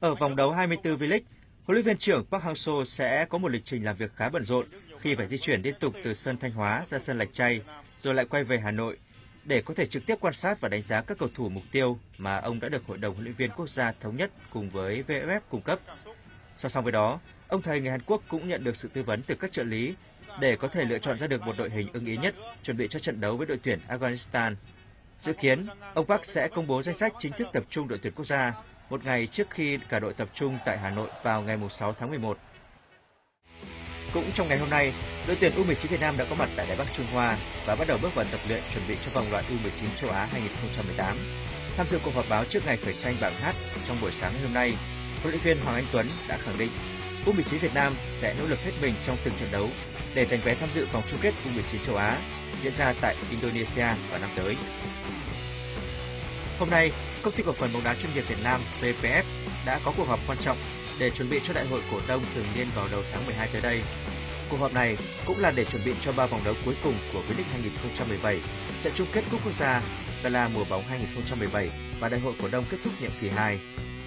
Ở vòng đấu 24 V-League, huấn luyện viên trưởng Park Hang-seo sẽ có một lịch trình làm việc khá bận rộn khi phải di chuyển liên tục từ sân Thanh Hóa ra sân Lạch Tray rồi lại quay về Hà Nội để có thể trực tiếp quan sát và đánh giá các cầu thủ mục tiêu mà ông đã được Hội đồng huấn luyện viên quốc gia thống nhất cùng với VFF cung cấp. Song song với đó, ông thầy người Hàn Quốc cũng nhận được sự tư vấn từ các trợ lý để có thể lựa chọn ra được một đội hình ưng ý nhất chuẩn bị cho trận đấu với đội tuyển Afghanistan. Dự kiến, ông Park sẽ công bố danh sách chính thức tập trung đội tuyển quốc gia một ngày trước khi cả đội tập trung tại Hà Nội vào ngày 6 tháng 11. Cũng trong ngày hôm nay, đội tuyển U19 Việt Nam đã có mặt tại Đài Bắc Trung Hoa và bắt đầu bước vào tập luyện chuẩn bị cho vòng loại U19 châu Á 2018. Tham dự cuộc họp báo trước ngày khởi tranh bảng H trong buổi sáng ngày hôm nay, huấn luyện viên Hoàng Anh Tuấn đã khẳng định U19 Việt Nam sẽ nỗ lực hết mình trong từng trận đấu để giành vé tham dự vòng chung kết U19 châu Á diễn ra tại Indonesia vào năm tới. Hôm nay, Công ty Cổ phần bóng đá chuyên nghiệp Việt Nam VPF đã có cuộc họp quan trọng để chuẩn bị cho Đại hội cổ đông thường niên vào đầu tháng 12 tới đây. Cuộc họp này cũng là để chuẩn bị cho 3 vòng đấu cuối cùng của V-League 2017, trận chung kết Cúp Quốc gia, gala mùa bóng 2017 và Đại hội cổ đông kết thúc nhiệm kỳ 2.